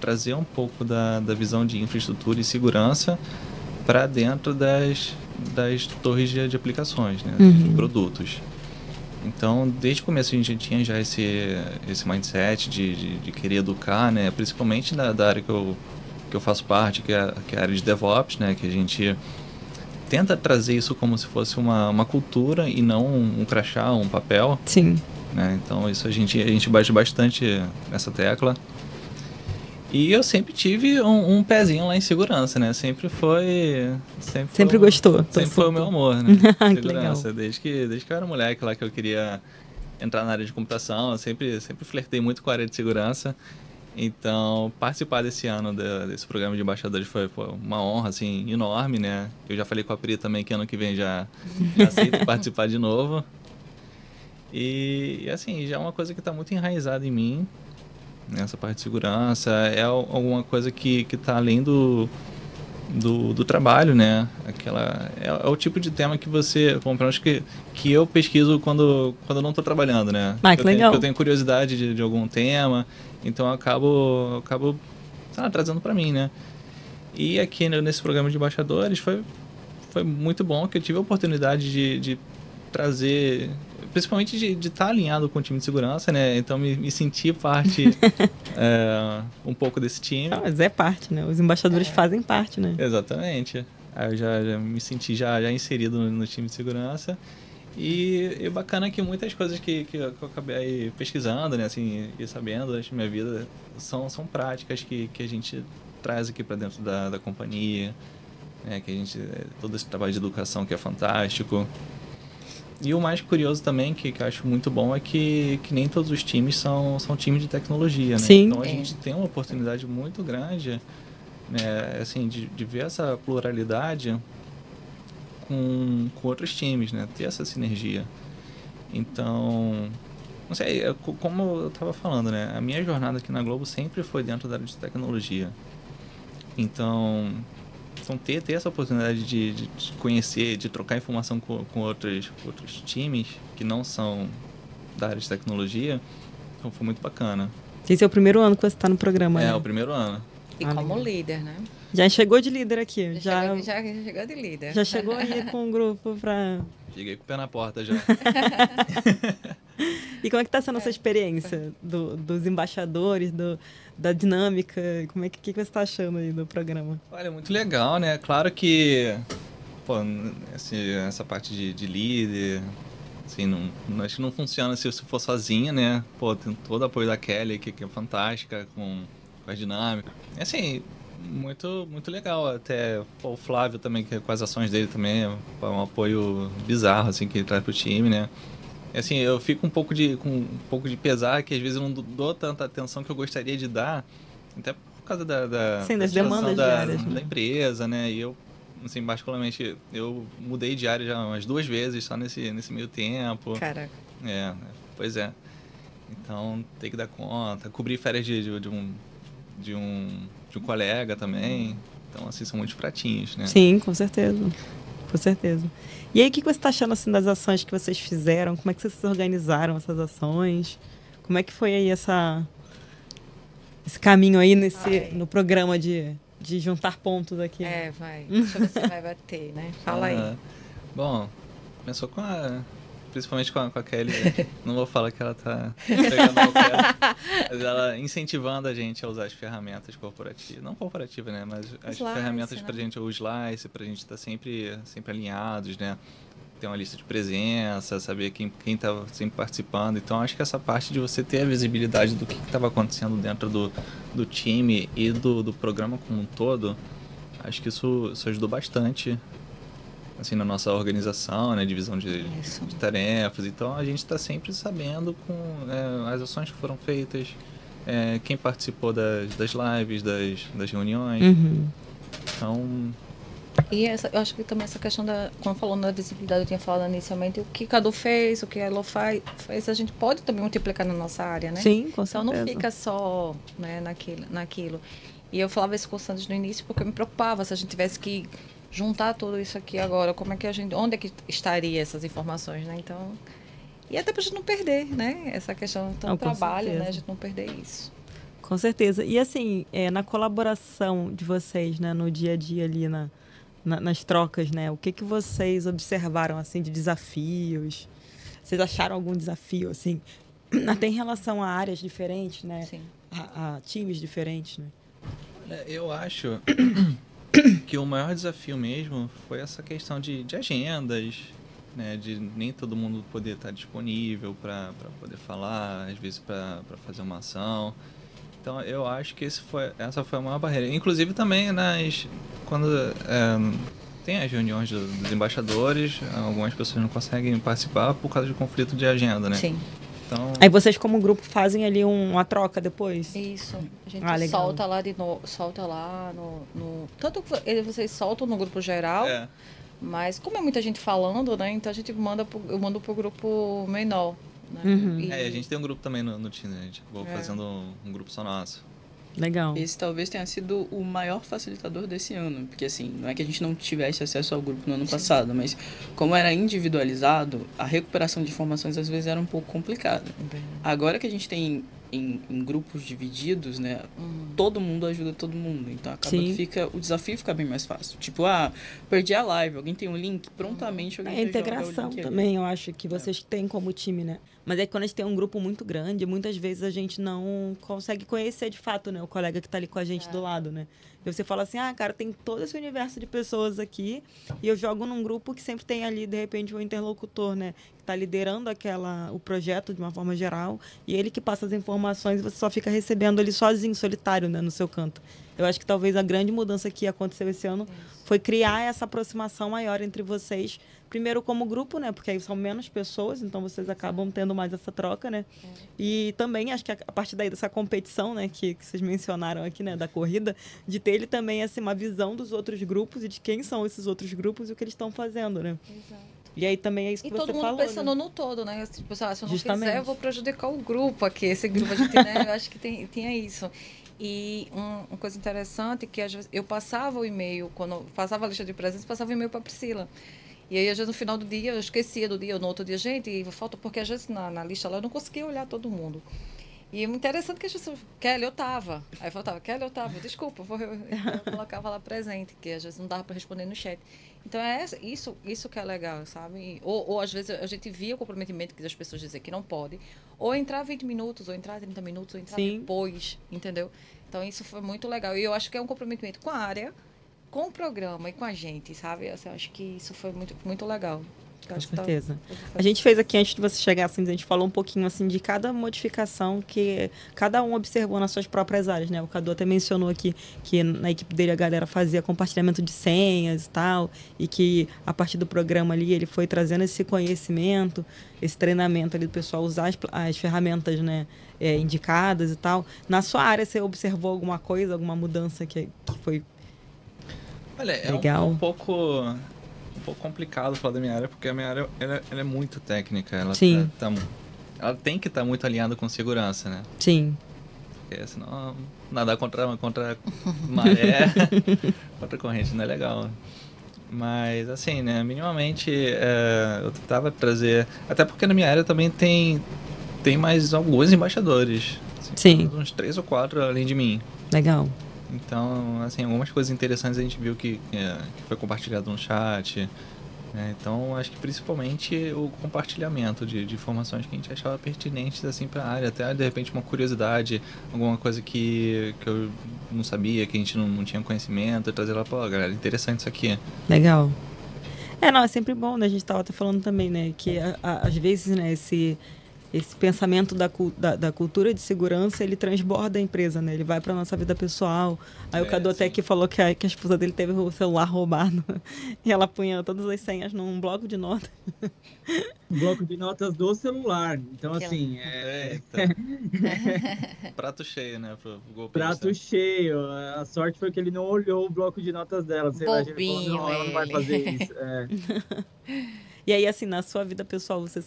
trazer um pouco da visão de infraestrutura e segurança para dentro das torres de aplicações, né, de produtos. Então, desde o começo a gente tinha já esse mindset de querer educar, né, principalmente da área que eu faço parte, que é a área de DevOps, né, que a gente tenta trazer isso como se fosse uma cultura e não um crachá, um papel. Sim. Né? Então isso a gente bate bastante nessa tecla. E eu sempre tive um pezinho lá em segurança, né? Sempre gostou. Sempre foi o meu amor, né? Segurança. Que legal. Desde que eu era moleque lá que eu queria entrar na área de computação, eu sempre flertei muito com a área de segurança. Então, participar desse ano desse programa de embaixadores foi uma honra, assim, enorme, né? Eu já falei com a Pri também que ano que vem já aceito participar de novo. E assim, já é uma coisa que está muito enraizada em mim, nessa parte de segurança, é alguma coisa que está além do trabalho, né? É o tipo de tema que você... Bom, pelo menos que eu pesquiso quando eu não estou trabalhando, né? Ah, que legal. Eu tenho curiosidade de algum tema, então eu acabo trazendo para mim, né? E aqui nesse programa de embaixadores foi muito bom, que eu tive a oportunidade de trazer... Principalmente de estar alinhado com o time de segurança, né? Então, me senti parte um pouco desse time. Ah, mas é parte, né? Os embaixadores fazem parte, né? Exatamente. Aí eu já me senti já inserido no time de segurança. E bacana que muitas coisas que eu acabei pesquisando, né? Assim, e sabendo durante a minha vida são práticas que a gente traz aqui para dentro da companhia. Né? Que a gente... Todo esse trabalho de educação que é fantástico. E o mais curioso também, que eu acho muito bom, é que nem todos os times são times de tecnologia, né? Sim. Então a gente tem uma oportunidade muito grande, né, assim, de ver essa pluralidade com outros times, né? Ter essa sinergia. Então, não sei, como eu estava falando, né? A minha jornada aqui na Globo sempre foi dentro da área de tecnologia. Então... Então, ter essa oportunidade de conhecer, de trocar informação com outros times que não são da área de tecnologia, então foi muito bacana. Esse é o primeiro ano que você está no programa, né? É, o primeiro ano. E como líder, né? Já chegou de líder aqui. Já chegou de líder. Já chegou aí com um grupo para... Cheguei com o pé na porta já. E como é que está sendo essa experiência dos embaixadores, da dinâmica? Como é que você está achando aí do programa? Olha, muito legal, né? Claro que pô, assim, essa parte de líder... Assim, não, acho que não funciona se você for sozinha, né? Pô, tem todo o apoio da Kelly, que é fantástica, com a dinâmica. É assim, muito legal. Até pô, o Flávio também, que com as ações dele também, é um apoio bizarro, assim, que ele traz pro time, né? É assim, eu fico com um pouco de pesar, que às vezes eu não dou tanta atenção que eu gostaria de dar, até por causa da demandas diárias, né? Da empresa, né? E eu... Assim, particularmente, eu mudei de área já umas 2 vezes, só nesse meio tempo. Caraca. É, pois é. Então, tem que dar conta. Cobrir férias de um colega também. Então, assim, são muitos pratinhos, né? Sim, com certeza. Com certeza. E aí, o que você está achando, assim, das ações que vocês fizeram? Como é que vocês se organizaram essas ações? Como é que foi aí esse caminho aí no programa de juntar pontos aqui. É, vai. Deixa eu ver se vai bater, né? Fala aí. Bom, começou com principalmente com a Kelly. Não vou falar que ela tá pegando mal, mas ela incentivando a gente a usar as ferramentas corporativas. Não corporativas, né? Mas as ferramentas, né? Pra gente, o Slice, pra gente estar sempre alinhados, né? Ter uma lista de presença, saber quem tá sempre participando. Então, acho que essa parte de você ter a visibilidade do que estava acontecendo dentro do time e do programa como um todo, acho que isso ajudou bastante, assim, na nossa organização, né? Divisão de tarefas. Então, a gente está sempre sabendo as ações que foram feitas, quem participou das lives, das reuniões. Uhum. Então... E eu acho que também essa questão quando falando da visibilidade, eu tinha falado inicialmente, o que Cadu fez, o que a Elô fez, a gente pode também multiplicar na nossa área, né? Sim, com certeza. Então não fica só, né, naquilo. E eu falava isso com o Santos no início, porque eu me preocupava se a gente tivesse que juntar tudo isso aqui agora, como é que a gente, onde é que estaria essas informações, né? Então, e até pra gente não perder, né? Essa questão do trabalho, certeza, né? A gente não perder isso. Com certeza. E assim, na colaboração de vocês, né, no dia a dia ali, nas trocas, né? O que vocês observaram, assim, de desafios? Vocês acharam algum desafio, assim, até em relação a áreas diferentes, né? Sim. A times diferentes, né? Olha, eu acho que o maior desafio mesmo foi essa questão de agendas, né? De nem todo mundo poder estar disponível para poder falar, às vezes para fazer uma ação. Então, eu acho que essa foi a maior barreira. Inclusive, também, quando tem as reuniões dos embaixadores, algumas pessoas não conseguem participar por causa de conflito de agenda, né? Sim. Então... Aí vocês, como grupo, fazem ali uma troca depois? Isso. A gente solta lá, solta lá no... Tanto que vocês soltam no grupo geral, mas como é muita gente falando, né? Então, a gente manda pro grupo menor. Né? Uhum. E... a gente tem um grupo também no Teams, a gente acabou fazendo um grupo só nosso. Legal. Esse talvez tenha sido o maior facilitador desse ano, porque assim, não é que a gente não tivesse acesso ao grupo no ano passado, mas como era individualizado, a recuperação de informações às vezes era um pouco complicada. Agora que a gente tem em grupos divididos, né, todo mundo ajuda todo mundo, então acaba que o desafio fica bem mais fácil. Tipo, perdi a live, alguém tem um link, prontamente alguém... A integração também, eu acho que vocês têm como time, né? Mas é que quando a gente tem um grupo muito grande, muitas vezes a gente não consegue conhecer de fato, né, o colega que está ali com a gente do lado, né? E você fala assim, cara, tem todo esse universo de pessoas aqui e eu jogo num grupo que sempre tem ali, de repente, um interlocutor, né? Que está liderando o projeto de uma forma geral e ele que passa as informações e você só fica recebendo ali sozinho, solitário, né? No seu canto. Eu acho que talvez a grande mudança que aconteceu esse ano foi criar essa aproximação maior entre vocês. Primeiro como grupo, né? Porque aí são menos pessoas, então vocês acabam tendo mais essa troca, né? E também acho que a partir daí dessa competição, né? Que vocês mencionaram aqui, né? Da corrida, de ter ele também, assim, uma visão dos outros grupos e de quem são esses outros grupos e o que eles estão fazendo, né? Exato. E aí também é isso que você falou. E todo mundo pensando no todo, né? Tipo, se eu não fizer, eu vou prejudicar o grupo aqui. Esse grupo a gente, né? Eu acho que tinha isso. E uma coisa interessante que às vezes eu passava o e-mail, quando eu passava a lista de presença, passava o e-mail para Priscila. E aí, às vezes, no final do dia, eu esquecia do dia, ou no outro dia, gente, falta, porque às vezes na lista lá eu não conseguia olhar todo mundo. E é interessante que as pessoas... Kelly, eu tava. Aí faltava, Kelly, eu tava. Desculpa, eu colocava lá presente, que às vezes não dava para responder no chat. Então, é isso que é legal, sabe? Ou, às vezes, a gente via o comprometimento que as pessoas dizem que não pode. Ou entrar 20 minutos, ou entrar 30 minutos, ou entrar Sim. depois, entendeu? Então, isso foi muito legal. E eu acho que é um comprometimento com a área, com o programa e com a gente, sabe? Eu acho que isso foi muito, muito legal. Com certeza. A gente fez aqui, antes de você chegar, assim, a gente falou um pouquinho assim, de cada modificação que cada um observou nas suas próprias áreas, né? O Cadu até mencionou aqui que na equipe dele a galera fazia compartilhamento de senhas e tal, e que a partir do programa ali ele foi trazendo esse conhecimento, esse treinamento ali do pessoal usar as ferramentas, né, indicadas e tal. Na sua área, você observou alguma coisa, alguma mudança que foi Olha, legal? É um pouco... um pouco complicado falar da minha área, porque a minha área ela é muito técnica. Ela Sim. Ela tem que estar muito alinhada com segurança, né? Sim. Porque senão nadar contra maré, contra corrente não é legal. Mas assim, né? Minimamente eu tentava trazer... Até porque na minha área também tem mais alguns embaixadores. Assim, Sim. Uns 3 ou 4 além de mim. Legal. Então, assim, algumas coisas interessantes a gente viu que foi compartilhado no chat, né? Então, acho que principalmente o compartilhamento de informações que a gente achava pertinentes, assim, para a área. Até, de repente, uma curiosidade, alguma coisa que eu não sabia, que a gente não tinha conhecimento, trazer lá, pô, galera, interessante isso aqui. Legal. É sempre bom, né? A gente estava até falando também, né? Que, às vezes, né, esse pensamento da cultura de segurança, ele transborda a empresa, né? Ele vai para nossa vida pessoal. Aí o Cadu até aqui falou que a esposa dele teve o celular roubado. E ela punha todas as senhas num bloco de notas. Um bloco de notas do celular. Então, assim... Prato cheio, né? Prato cheio. A sorte foi que ele não olhou o bloco de notas dela. Sei lá, ele falou, não, ela não vai fazer isso. E aí, assim, na sua vida pessoal, você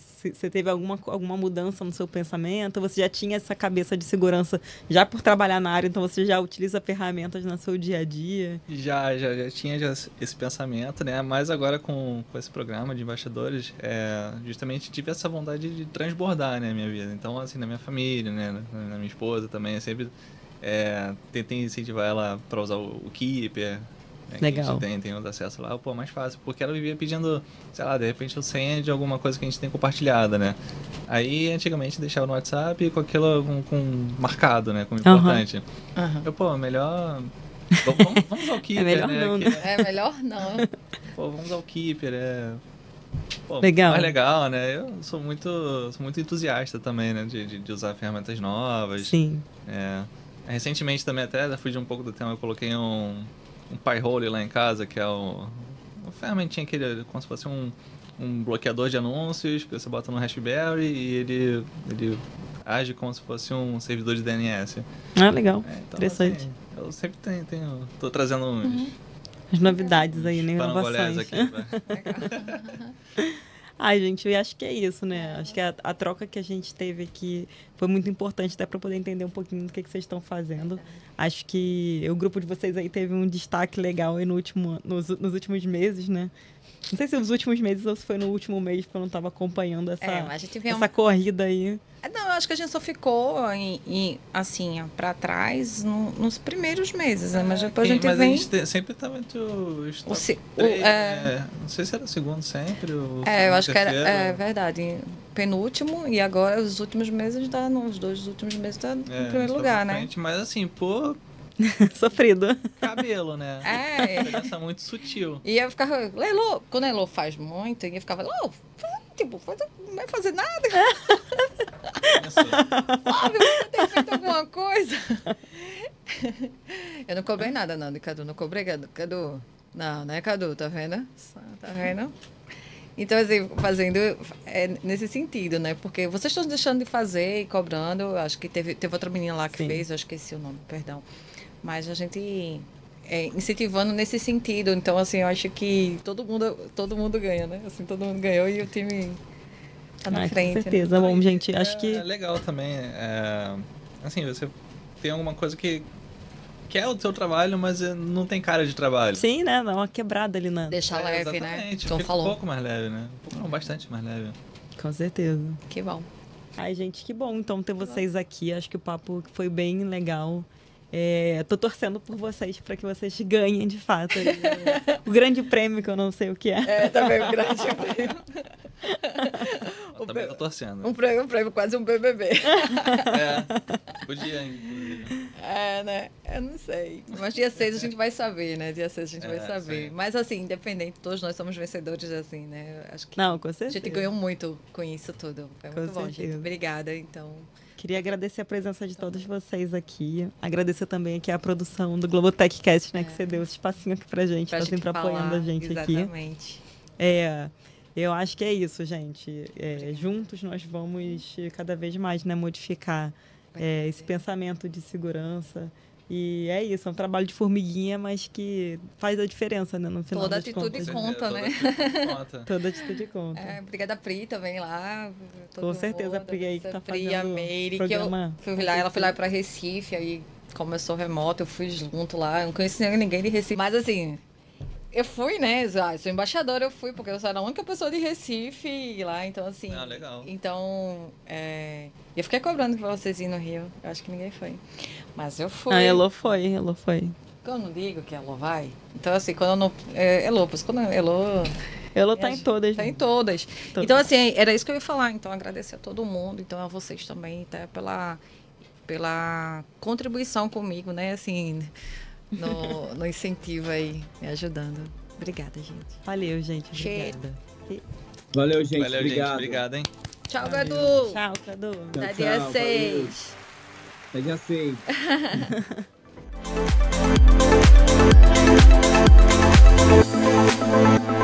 teve alguma mudança no seu pensamento? Você já tinha essa cabeça de segurança já por trabalhar na área? Então, você já utiliza ferramentas no seu dia a dia? Já tinha esse pensamento, né? Mas agora com esse programa de embaixadores, justamente tive essa vontade de transbordar, né, a minha vida. Então, assim, na minha família, né, na minha esposa também, eu sempre tentei incentivar ela para usar o Keeper. Né, Legal. A gente tem os acessos lá, pô, mais fácil. Porque ela vivia pedindo, sei lá, de repente, senha de alguma coisa que a gente tem compartilhada, né? Aí, antigamente, deixava no WhatsApp com aquilo com marcado, né? Como importante. Uhum. Eu, pô, melhor... Vamos ao Keeper, né? É melhor não. Pô, vamos ao Keeper, Pô, legal. Mais legal, né? Eu sou muito entusiasta também, né? De usar ferramentas novas. Sim. Recentemente também até, fugi um pouco do tema, eu coloquei um pie-hole lá em casa, que é uma ferramentinha que ele, como se fosse um bloqueador de anúncios, que você bota no Raspberry e ele age como se fosse um servidor de DNS. Ah, legal. Então, interessante. Assim, eu sempre tô trazendo as novidades aí, né? Inovações. Aqui, Ai, gente, eu acho que é isso, né? Acho que a troca que a gente teve aqui foi muito importante até para poder entender um pouquinho do que vocês estão fazendo. Acho que o grupo de vocês aí teve um destaque legal aí nos últimos meses, né? Não sei se nos últimos meses ou se foi no último mês, porque eu não estava acompanhando essa corrida aí. Não, eu acho que a gente só ficou, assim, para trás nos primeiros meses, né? Mas depois a gente sempre tá muito... Não sei se era o segundo sempre ou eu acho terceiro. Que era, verdade, penúltimo, e agora os últimos meses tá, os dois últimos meses tá no primeiro lugar, né? Mas assim, pô... Sofrido. Cabelo, né? Uma diferença muito sutil. E eu ficava... Elô, quando a Elô faz muito, eu ficava... Elô, tipo, não vai fazer nada. Flávio, você tem feito alguma coisa? Eu não cobrei nada, não, Cadu. Não cobrei, Cadu. Não é Cadu, tá vendo? Tá vendo? Então, assim, fazendo nesse sentido, né? Porque vocês estão deixando de fazer e cobrando. Acho que teve outra menina lá que Sim. fez, eu esqueci o nome, perdão. Mas a gente incentivando nesse sentido. Então, assim, eu acho que todo mundo ganha, né? Assim, todo mundo ganhou e o time tá na frente. Com certeza. Né? Bom, gente, acho que... É legal também. Assim, você tem alguma coisa que é o seu trabalho, mas não tem cara de trabalho. Sim, né? Dá uma quebrada ali na... Deixar leve, né? Então, fica um pouco mais leve, né? Um pouco, não, bastante mais leve. Com certeza. Que bom. Ai, gente, que bom então ter vocês aqui. Acho que o papo foi bem legal. Tô torcendo por vocês para que vocês ganhem, de fato, o grande prêmio, que eu não sei o que é. É, também o grande prêmio. Eu também tô torcendo. Um prêmio, quase um BBB. É, podia, inclusive. É, né? Eu não sei. Mas dia 6 a gente vai saber, né? Dia 6 a gente vai saber. Sim. Mas, assim, independente, todos nós somos vencedores, assim, né? Acho que não, com certeza. A gente ganhou muito com isso tudo. Foi muito bom, gente. Obrigada, então. Queria agradecer a presença de todos vocês aqui. Agradecer também aqui a produção do GlobotechCast, né? É. Que você deu esse espacinho aqui pra gente. Tá sempre apoiando a gente aqui. Exatamente. Eu acho que é isso, gente. Juntos nós vamos cada vez mais, né, modificar esse pensamento de segurança. E é isso, é um trabalho de formiguinha, mas que faz a diferença, né, no final das contas. Conta, né? Toda atitude conta. Obrigada, Pri, também lá. Com certeza, a Pri aí que tá fazendo o programa. Ela foi lá para Recife, aí como eu sou remota, eu fui junto lá. Eu não conhecia ninguém de Recife, mas assim... Eu fui, né? Sou embaixadora, eu fui, porque eu sou a única pessoa de Recife e lá, então assim... Ah, legal. Então, eu fiquei cobrando pra vocês ir no Rio. Eu acho que ninguém foi. Mas eu fui. Ah, Elô foi. Eu não digo que Elô vai. Então, assim, quando eu não... Elô tá em todas. Tá em todas. Então, assim, era isso que eu ia falar. Então, agradecer a todo mundo. Então, a vocês também, tá? Pela contribuição comigo, né? Assim... No incentivo aí, me ajudando. Obrigada, gente. Valeu, gente. Obrigada. Valeu, gente. Valeu, obrigado. Gente. Obrigado, hein? Tchau, Cadu. Tchau, Cadu. Até dia 6. Até dia 6.